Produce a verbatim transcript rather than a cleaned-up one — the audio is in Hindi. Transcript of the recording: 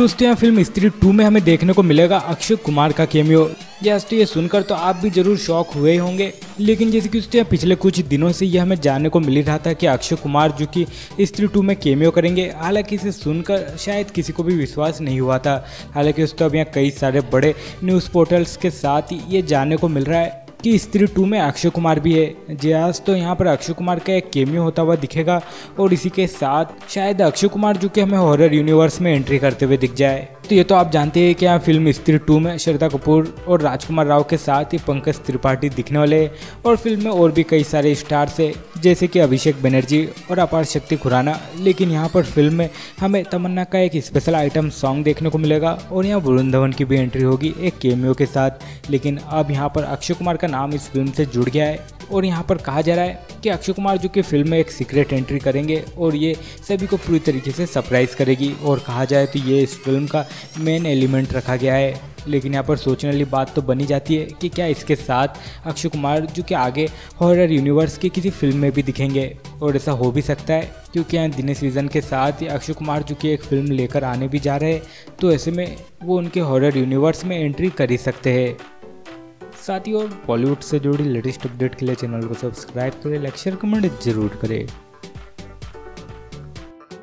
सोचते हैं फिल्म स्त्री टू में हमें देखने को मिलेगा अक्षय कुमार का कैमियो। यस तो ये सुनकर तो आप भी जरूर शॉक हुए होंगे, लेकिन जैसे कि उसके पिछले कुछ दिनों से यह हमें जानने को मिल रहा था कि अक्षय कुमार जो कि स्त्री टू में कैमियो करेंगे। हालांकि इसे सुनकर शायद किसी को भी विश्वास नहीं हुआ था। हालांकि उस तो अब यहाँ कई सारे बड़े न्यूज़ पोर्टल्स के साथ ये जानने को मिल रहा है कि स्त्री टू में अक्षय कुमार भी है। जी आज तो यहाँ पर अक्षय कुमार का एक कैमियो होता हुआ दिखेगा और इसी के साथ शायद अक्षय कुमार जो कि हमें हॉरर यूनिवर्स में एंट्री करते हुए दिख जाए। तो ये तो आप जानते हैं कि यहाँ फिल्म स्त्री टू में श्रद्धा कपूर और राजकुमार राव के साथ ही पंकज त्रिपाठी दिखने वाले हैं और फिल्म में और भी कई सारे स्टार्स है जैसे कि अभिषेक बनर्जी और अपार शक्ति खुराना। लेकिन यहाँ पर फिल्म में हमें तमन्ना का एक स्पेशल आइटम सॉन्ग देखने को मिलेगा और यहाँ वरुण धवन की भी एंट्री होगी एक कैमियो के साथ। लेकिन अब यहाँ पर अक्षय कुमार का नाम इस फिल्म से जुड़ गया है और यहाँ पर कहा जा रहा है कि अक्षय कुमार जो कि फिल्म में एक सीक्रेट एंट्री करेंगे और ये सभी को पूरी तरीके से सरप्राइज़ करेगी और कहा जाए तो ये इस फिल्म का मेन एलिमेंट रखा गया है। लेकिन यहाँ पर सोचने वाली बात तो बनी जाती है कि क्या इसके साथ अक्षय कुमार जो कि आगे हॉरर यूनिवर्स की किसी फिल्म में भी दिखेंगे, और ऐसा हो भी सकता है क्योंकि यहाँ दिनेश रीजन के साथ अक्षय कुमार जो कि एक फिल्म लेकर आने भी जा रहे हैं, तो ऐसे में वो उनके हॉरर यूनिवर्स में एंट्री कर ही सकते हैं। साथ ही और बॉलीवुड से जुड़ी लेटेस्ट अपडेट के लिए चैनल को सब्सक्राइब करें, लाइक शेयर कमेंट जरूर करें।